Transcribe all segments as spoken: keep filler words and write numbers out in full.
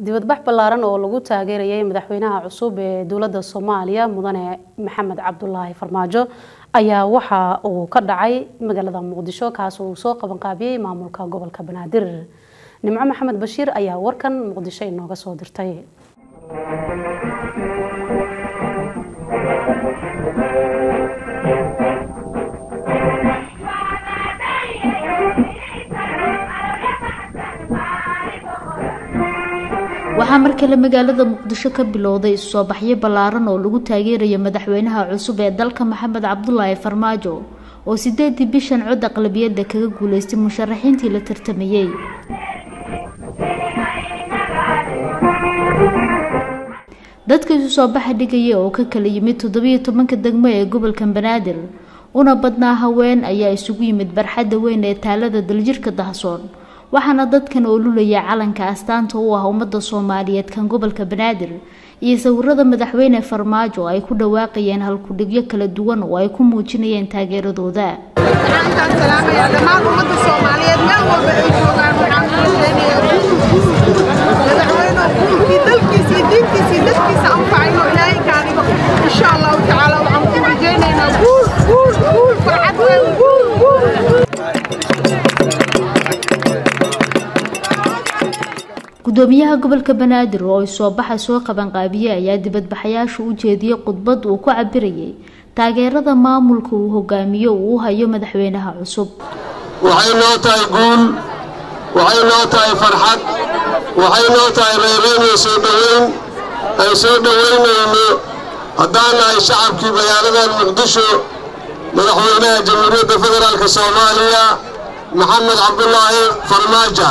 dibadbax ballaaran oo lagu taageerayay madaxweynaha cusub ee dawladda Soomaaliya mudane Maxamed Cabdullaahi Farmaajo ayaa waxa uu ka dhacay magaalada Muqdisho kaas oo soo qaban qaabiyay maamulka gobolka Banaadir Nimco Maxamed Bashir ayaa warkan Muqdisho inooga soo dirtay وحمر كلام مقالة مقدشة كبلوضي الصباح يبلارن ولو تاجير مدحوينها عصب يدلك محمد عبدالله فرماجو وسيداتي بيشان عود أغلبية دكاكا وليست مشرحين تيلا ترتميي دادكا الصباح ديكايا وكاكالي يميتو دبيتو منك دقمايا قبل كان بنادر ونبضنا هاوين أيا يسوقي متبرحة وين يتالادا دلجيركا دهصون waxana dadkan oo lulaya calanka astaanta oo ah umada Soomaaliyeed kan gobolka Banaadir iyo sawirada madaxweyne Farmaajo ay ku dhawaaqayeen halku dhigyo kala duwan oo ay ku muujinayeen taageeradooda calanka salaamaya dhammaan umada Soomaaliyeed meel walba ay joogaan waxaan u leeyahay madaxweyne oo dalkiisa diintiisa dadkiisa anfacayno ilaahay kaaribo insha Allah taala waxaan ku rajeynaynaa guul guul guul farxad guul guul gudoomiyaha gobolka Banaadir oo soo baxay soo qaban qaabiyay ayaa dibadbaxayaashu u jeediyay qodbad uu ku cabirayay taageerada maamulka uu hogaamiyo uu hayo madaxweynaha cusub waxay noo tahay guul waxay noo tahay farxad waxay noo tahay reereyn soo dhaweyn ay soo dhaweynayno haddaan ay shacabkii magaalada Muqdisho madaxweynaha jamhuuriyadda federaalka Soomaaliya Maxamed Cabdullaahi Farmaajo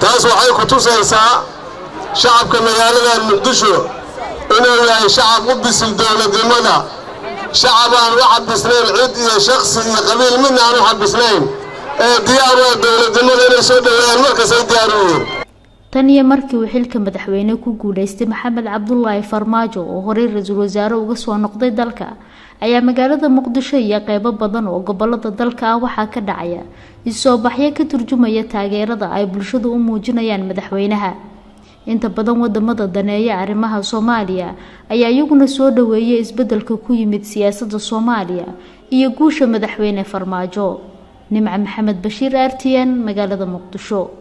taas waxay ku tusaysaa shacabka magaalada Muqdisho inuu yahay shacab u bisil dawladnimada shacab aan wax bisneen cid iyo shakhsi iyo qabiil midna aan wax bisneen ee diyaar u ah dawladnimada inay soo dhaweeyaan markaas ay diyaar u yihiin tan iyo markii uu xilka madaxweyne ku guuleystay Maxamed Cabdullaahi Farmaajo oo hore ra'iisul wasaare uga soo noqday dalka ayaa magaalada Muqdisho iyo qaybo badan oo gobolada dalka ah waxa ka dhacaya isoo baxya ka turjumaya taageerada ay bulshadu u muujinayaan madaxweynaha inta badan wadamada daneeya arrimaha Soomaaliya ayaa iyaguna soo dhaweeyay isbedelka ku yimid siyaasadda Soomaaliya iyo guusha madaxweyne Farmaajo Nimco Maxamed Bashiir R T N magaalada Muqdisho